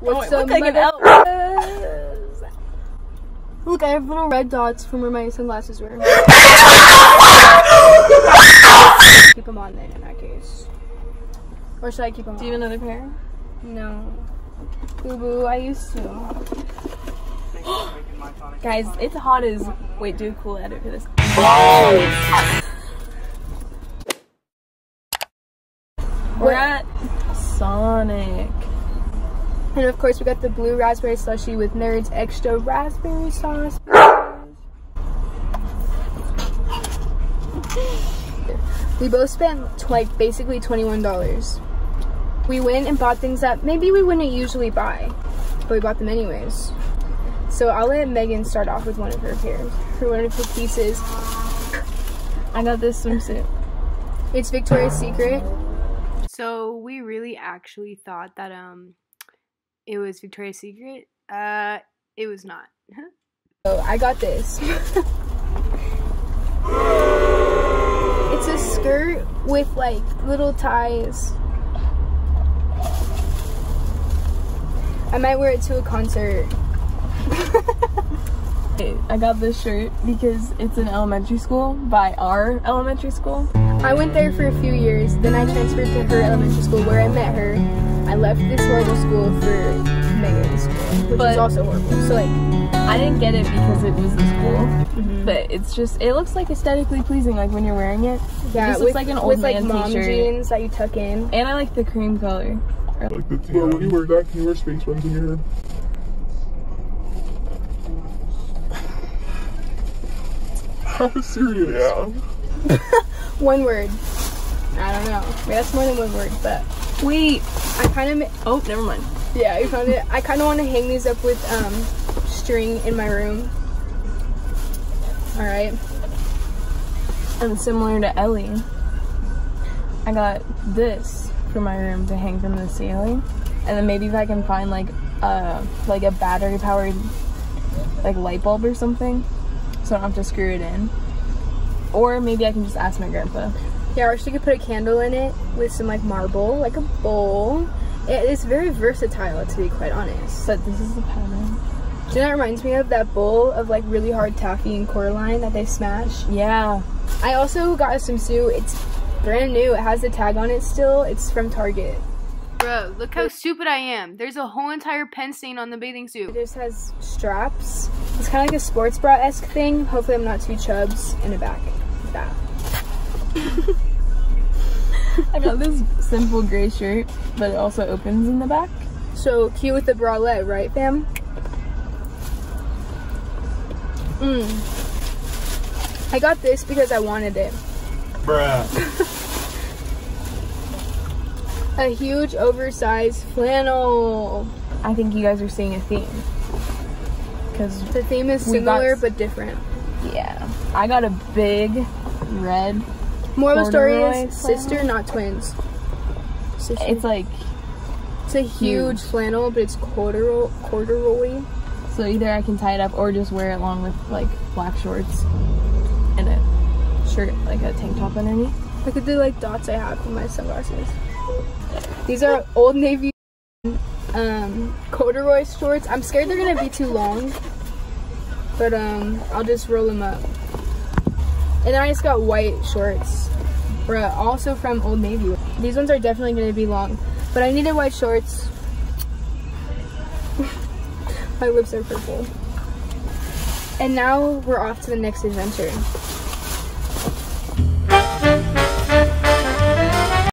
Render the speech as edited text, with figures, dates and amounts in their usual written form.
What's up, like Look, I have little red dots from where my sunglasses were. Keep them on then, in that case. Or should I keep them on? Do you have another pair? No. Boo boo, I used to. Guys, it's hot as. Wait, do a cool edit for this. Oh. We're at Sonic. And of course, we got the blue raspberry slushie with Nerds extra raspberry sauce. We both spent like basically $21. We went and bought things that maybe we wouldn't usually buy, but we bought them anyways. So I'll let Megan start off with one of her pairs, or one of her pieces. I got this swimsuit. It's Victoria's Secret. So we really actually thought that it was Victoria's Secret. It was not. So I got this. It's a skirt with like little ties. I might wear it to a concert. I got this shirt because it's an elementary school by our elementary school. I went there for a few years, then I transferred to her elementary school where I met her. I left this horrible school for Megan's school, which was also horrible. So like, I didn't get it because it was the school, but it's just, it looks like aesthetically pleasing, like when you're wering it. Yeah, it just looks like an old man t-shirt. With like mom jeans that you tuck in. And I like the cream color. I like the tan. Well, when you wear that, can you wear space runs in your hair? I'm serious. Yeah. One word. I don't know. I mean, that's more than one word, but. Wait. I kind of. Oh, never mind. Yeah, you found it. I kind of want to hang these up with string in my room. All right. And similar to Ellie, I got this for my room to hang from the ceiling, and then maybe if I can find like a battery-powered like light bulb or something. So I don't have to screw it in. Or maybe I can just ask my grandpa. Yeah, or she could put a candle in it with some like marble, like a bowl. It's very versatile, to be quite honest. But this is the pattern. Do you know what reminds me of? That bowl of like really hard taffy and cordyline that they smash. Yeah. I also got a swimsuit. It's brand new. It has the tag on it still. It's from Target. Bro, look how stupid I am. There's a whole entire pen stain on the bathing suit. It just has straps. It's kind of like a sports bra-esque thing. Hopefully I'm not too chubs in the back. That. I got this simple gray shirt, but it also opens in the back. So cute with the bralette, right fam? I got this because I wanted it. Bruh. A huge oversized flannel. I think you guys are seeing a theme. Because the theme is similar but different. Yeah. I got a big red. Moral of the story is sister, not twins. Sister. It's like. It's a huge flannel, but it's corduroy. So either I can tie it up or just wear it along with like black shorts and a shirt, like a tank top underneath. Look at the like dots I have for my sunglasses. These are Old Navy corduroy shorts. I'm scared they're gonna be too long, but I'll just roll them up. And then I just got white shorts, bruh, also from Old Navy. These ones are definitely gonna be long, but I needed white shorts. My lips are purple. And now we're off to the next adventure.